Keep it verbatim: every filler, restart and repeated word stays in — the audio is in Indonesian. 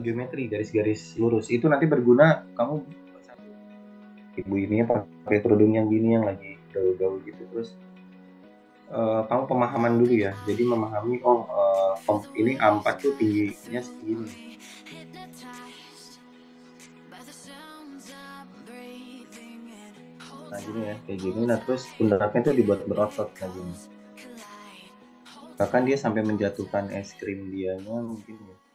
geometri, garis-garis lurus. Itu nanti berguna kamu ibu ini pakai kerudung yang gini yang lagi gaul-gaul gitu. Terus uh, kamu pemahaman dulu ya. Jadi memahami oh uh, ini A empat tuh tingginya segini. Nah gini ya, kayak gini. Nah terus pundaknya tuh dibuat berotot kayak gini. Bahkan dia sampai menjatuhkan es krim dianya mungkin ya.